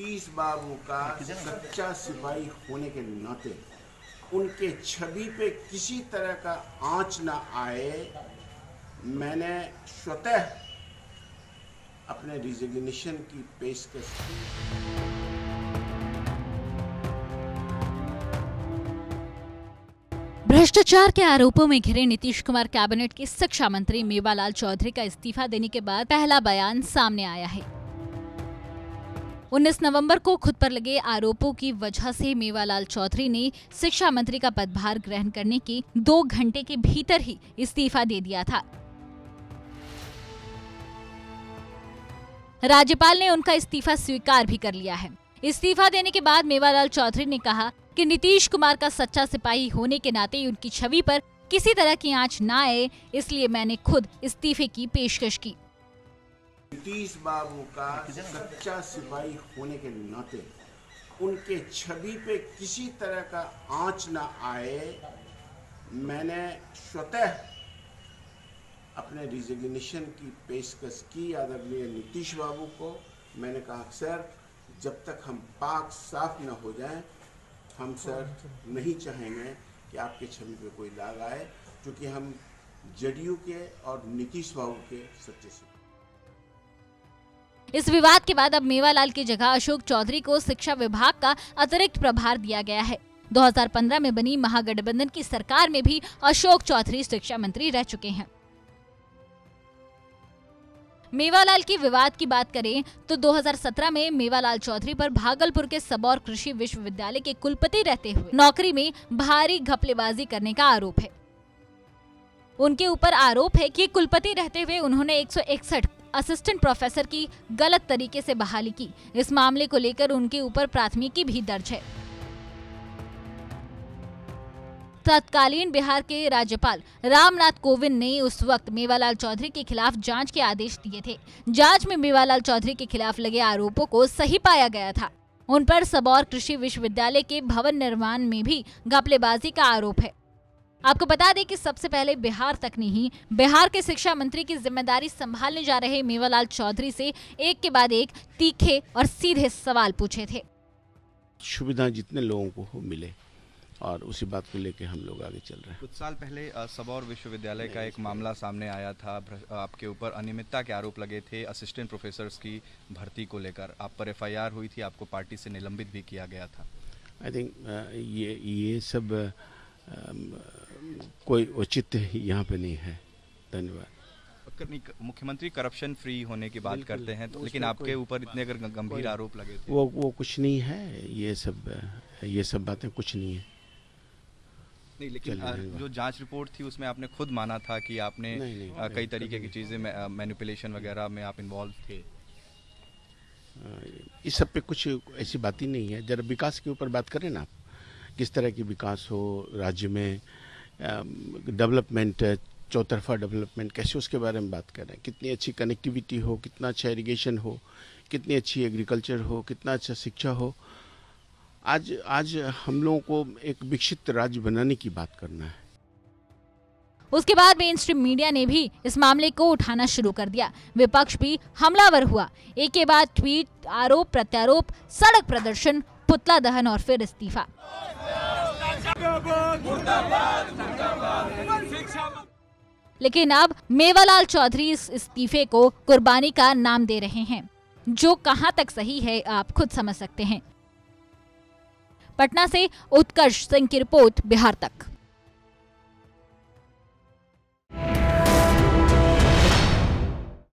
नीतीश बाबू का सच्चा सिपाही होने के नाते उनके छवि पे किसी तरह का आंच ना आए, मैंने स्वतः अपने रिजिग्नेशन की पेशकश की। भ्रष्टाचार के आरोपों में घिरे नीतीश कुमार कैबिनेट के शिक्षा मंत्री मेवालाल चौधरी का इस्तीफा देने के बाद पहला बयान सामने आया है। 19 नवंबर को खुद पर लगे आरोपों की वजह से मेवालाल चौधरी ने शिक्षा मंत्री का पदभार ग्रहण करने के 2 घंटे के भीतर ही इस्तीफा दे दिया था। राज्यपाल ने उनका इस्तीफा स्वीकार भी कर लिया है। इस्तीफा देने के बाद मेवालाल चौधरी ने कहा कि नीतीश कुमार का सच्चा सिपाही होने के नाते उनकी छवि पर किसी तरह की आंच ना आए, इसलिए मैंने खुद इस्तीफे की पेशकश की। नीतीश बाबू का सच्चा सिपाही होने के नाते उनके छवि पे किसी तरह का आंच ना आए, मैंने स्वतः अपने रिजिग्नेशन की पेशकश की। आदरणीय नीतीश बाबू को मैंने कहा, सर जब तक हम पाक साफ न हो जाएं, हम सर नहीं चाहेंगे कि आपके छवि पे कोई दाग आए, क्योंकि हम जेडीयू के और नीतीश बाबू के सच्चे सिपाही। इस विवाद के बाद अब मेवालाल की जगह अशोक चौधरी को शिक्षा विभाग का अतिरिक्त प्रभार दिया गया है। 2015 में बनी महागठबंधन की सरकार में भी अशोक चौधरी शिक्षा मंत्री रह चुके हैं। मेवालाल के विवाद की बात करें तो 2017 में मेवालाल चौधरी पर भागलपुर के सबौर कृषि विश्वविद्यालय के कुलपति रहते हुए नौकरी में भारी घपलेबाजी करने का आरोप है। उनके ऊपर आरोप है कि कुलपति रहते हुए उन्होंने 161 असिस्टेंट प्रोफेसर की गलत तरीके से बहाली की। इस मामले को लेकर उनके ऊपर प्राथमिकी भी दर्ज है। तत्कालीन बिहार के राज्यपाल रामनाथ कोविंद ने उस वक्त मेवालाल चौधरी के खिलाफ जांच के आदेश दिए थे। जांच में मेवालाल चौधरी के खिलाफ लगे आरोपों को सही पाया गया था। उन पर सबौर कृषि विश्वविद्यालय के भवन निर्माण में भी घपलेबाजी का आरोप है। आपको बता दें कि सबसे पहले बिहार तक नहीं, बिहार के शिक्षा मंत्री की जिम्मेदारी संभालने जा रहे मेवालाल चौधरी से एक के बाद एक तीखे और सीधे सवाल पूछे थे। सुविधा जितने लोगों को मिले और उसी बात को लेके हम लोग आगे चल रहे हैं। कुछ साल पहले सबौर विश्वविद्यालय का एक मामला सामने आया था। आपके ऊपर अनियमितता के आरोप लगे थे असिस्टेंट प्रोफेसर्स की भर्ती को लेकर। आप पर एफआईआर हुई थी, आपको पार्टी से निलंबित भी किया गया था। आई थिंक ये सब कोई औचित्य यहाँ पे नहीं है। धन्यवाद। मुख्यमंत्री करप्शन फ्री होने की बात करते हैं तो, लेकिन आपके ऊपर इतने अगर गंभीर आरोप लगे थे। वो कुछ नहीं है, ये सब बातें कुछ नहीं है। नहीं, लेकिन जो जांच रिपोर्ट थी उसमें आपने खुद माना था कि आपने नहीं, कई तरीके की चीजें मैनिपुलेशन वगैरह में आप इन्वॉल्व थे। इस सब पे कुछ ऐसी बात ही नहीं है। जरा विकास के ऊपर बात करें ना, आप किस तरह की विकास हो राज्य में, डेवलपमेंट, चौतरफा डेवलपमेंट कैसे, उसके बारे में बात कर रहे हैं। कितनी अच्छी कनेक्टिविटी हो, कितना अच्छा इरीगेशन हो, कितनी अच्छी एग्रीकल्चर हो, कितना अच्छा शिक्षा हो। आज हम लोगों को एक विकसित राज्य बनाने की बात करना है। उसके बाद मेनस्ट्रीम मीडिया ने भी इस मामले को उठाना शुरू कर दिया। विपक्ष भी हमलावर हुआ। एक के बाद ट्वीट, आरोप प्रत्यारोप, सड़क प्रदर्शन, पुतला दहन और फिर इस्तीफा। लेकिन अब मेवालाल चौधरी इस इस्तीफे को कुर्बानी का नाम दे रहे हैं, जो कहां तक सही है आप खुद समझ सकते हैं। पटना से उत्कर्ष सिंह की रिपोर्ट, बिहार तक।